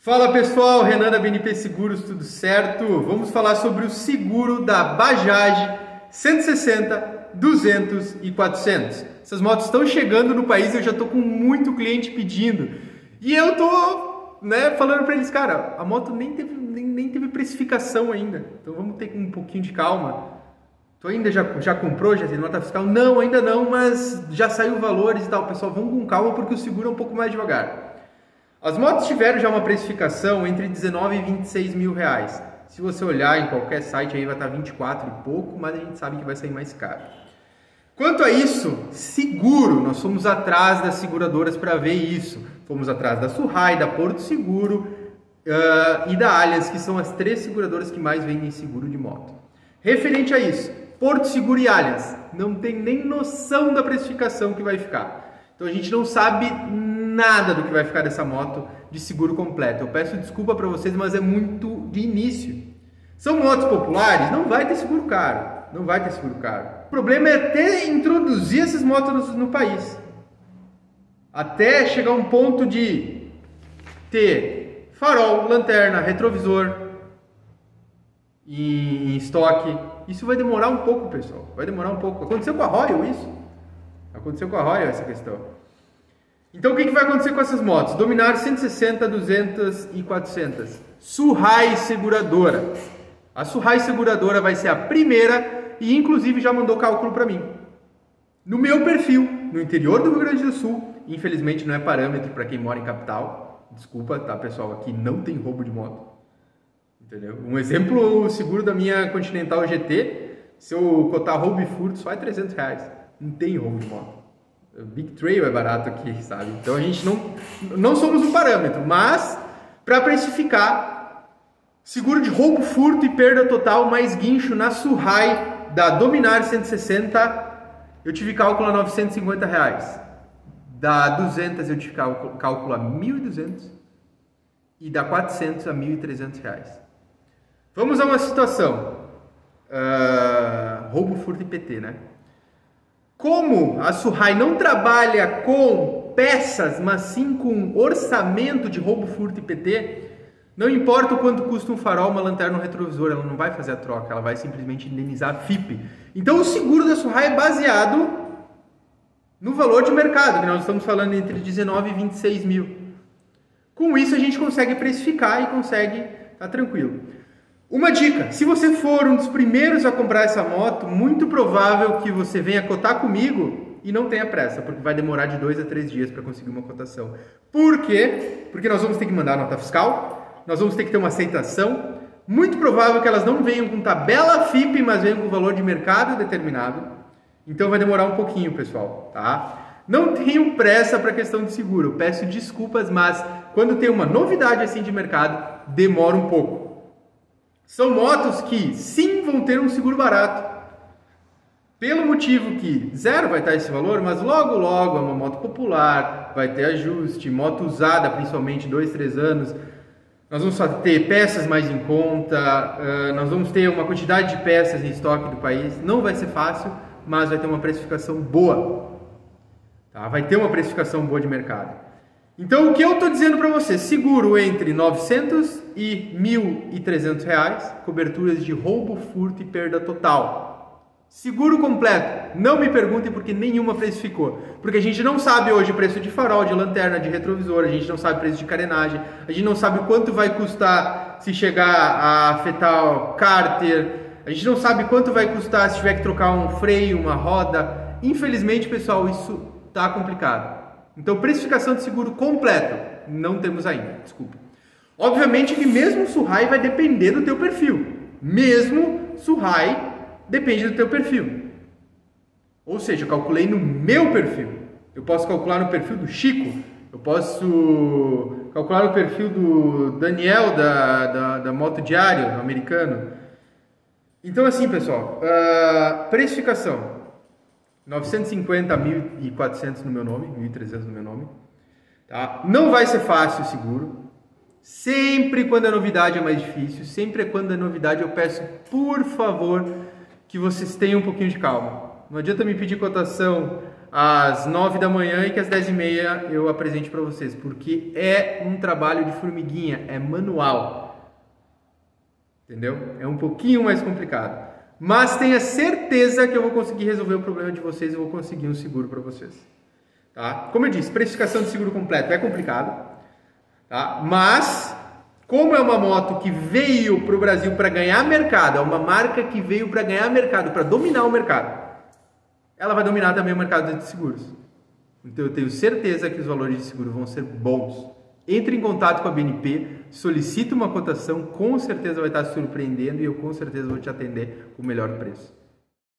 Fala pessoal, Renan da BNP Seguros, tudo certo? Vamos falar sobre o seguro da Bajaj 160, 200 e 400. Essas motos estão chegando no país, eu já estou com muito cliente pedindo. E eu estou falando para eles, cara, a moto nem teve precificação ainda, então vamos ter um pouquinho de calma. Tu ainda já comprou, já tem nota fiscal? Não, ainda não, mas já saiu valores e tal. Pessoal, vamos com calma porque o seguro é um pouco mais devagar. As motos tiveram já uma precificação entre 19 e 26 mil reais. Se você olhar em qualquer site aí vai estar 24 e pouco, mas a gente sabe que vai sair mais caro. Quanto a isso, seguro, nós fomos atrás das seguradoras para ver isso. Fomos atrás da Surrai, da Porto Seguro e da Allianz, que são as três seguradoras que mais vendem seguro de moto. Referente a isso, Porto Seguro e Allianz não tem nem noção da precificação que vai ficar. Então a gente não sabe nada do que vai ficar dessa moto de seguro completo. Eu peço desculpa para vocês, mas é muito de início. São motos populares, não vai ter seguro caro. Não vai ter seguro caro. O problema é até introduzir essas motos no país. Até chegar a um ponto de ter farol, lanterna, retrovisor em estoque. Isso vai demorar um pouco, pessoal. Vai demorar um pouco. Aconteceu com a Royal isso. Aconteceu com a Royal essa questão. Então o que vai acontecer com essas motos? Dominar 160, 200 e 400. Suhai Seguradora. A Suhai Seguradora vai ser a primeira e inclusive já mandou cálculo para mim. No meu perfil, no interior do Rio Grande do Sul, infelizmente não é parâmetro para quem mora em capital. Desculpa, tá pessoal, aqui não tem roubo de moto. Entendeu? Um exemplo, o seguro da minha Continental GT, se eu cotar roubo e furto, só é 300 reais. Não tem roubo de moto. Big Trail é barato aqui, sabe? Então a gente não somos um parâmetro, mas para precificar, seguro de roubo, furto e perda total mais guincho na Surrai da Dominar 160, eu tive cálculo a 950 reais. Da 200 eu tive cálculo a 1.200 e da 400 a 1.300 reais. Vamos a uma situação, roubo, furto e PT, né? Como a Surrai não trabalha com peças, mas sim com orçamento de roubo, furto e PT, não importa o quanto custa um farol, uma lanterna ou um retrovisor, ela não vai fazer a troca, ela vai simplesmente indenizar a Fipe. Então o seguro da Surrai é baseado no valor de mercado, que nós estamos falando entre 19 e 26 mil. Com isso a gente consegue precificar e consegue estar tranquilo. Uma dica, se você for um dos primeiros a comprar essa moto, muito provável que você venha cotar comigo e não tenha pressa, porque vai demorar de 2 a 3 dias para conseguir uma cotação. Por quê? Porque nós vamos ter que mandar nota fiscal, nós vamos ter que ter uma aceitação, muito provável que elas não venham com tabela Fipe, mas venham com valor de mercado determinado, então vai demorar um pouquinho, pessoal, tá? Não tenho pressa para a questão de seguro, eu peço desculpas, mas quando tem uma novidade assim de mercado, demora um pouco. São motos que, sim, vão ter um seguro barato. Pelo motivo que, zero vai estar esse valor, mas logo, logo é uma moto popular, vai ter ajuste, moto usada, principalmente 2, 3 anos. Nós vamos ter peças mais em conta, nós vamos ter uma quantidade de peças em estoque do país. Não vai ser fácil, mas vai ter uma precificação boa. Tá? Vai ter uma precificação boa de mercado. Então o que eu estou dizendo para você, seguro entre 900 e 1.300 reais, coberturas de roubo, furto e perda total. Seguro completo, não me perguntem porque nenhuma precificou, porque a gente não sabe hoje o preço de farol, de lanterna, de retrovisor, a gente não sabe o preço de carenagem, a gente não sabe o quanto vai custar se chegar a afetar o cárter, a gente não sabe quanto vai custar se tiver que trocar um freio, uma roda, infelizmente pessoal, isso está complicado. Então, precificação de seguro completa, não temos ainda, desculpa. Obviamente que mesmo o Surrai vai depender do teu perfil. Mesmo Surrai depende do teu perfil. Ou seja, eu calculei no meu perfil. Eu posso calcular no perfil do Chico, eu posso calcular no perfil do Daniel, da Moto Diário, americano. Então, assim, pessoal, precificação. 950 a 1.400 no meu nome, 1.300 no meu nome, tá? Não vai ser fácil o seguro, sempre quando a novidade é mais difícil, sempre quando a novidade eu peço, por favor, que vocês tenham um pouquinho de calma. Não adianta me pedir cotação às 9 da manhã e que às 10h30 eu apresente para vocês, porque é um trabalho de formiguinha, é manual, entendeu? É um pouquinho mais complicado, mas tenha certeza que eu vou conseguir resolver o problema de vocês, eu vou conseguir um seguro para vocês, tá? Como eu disse, precificação de seguro completo é complicado, tá? Mas como é uma moto que veio para o Brasil para ganhar mercado, é uma marca que veio para ganhar mercado, para dominar o mercado, ela vai dominar também o mercado de seguros. Então eu tenho certeza que os valores de seguro vão ser bons. Entre em contato com a BNP, solicite uma cotação, com certeza vai estar surpreendendo e eu com certeza vou te atender com o melhor preço.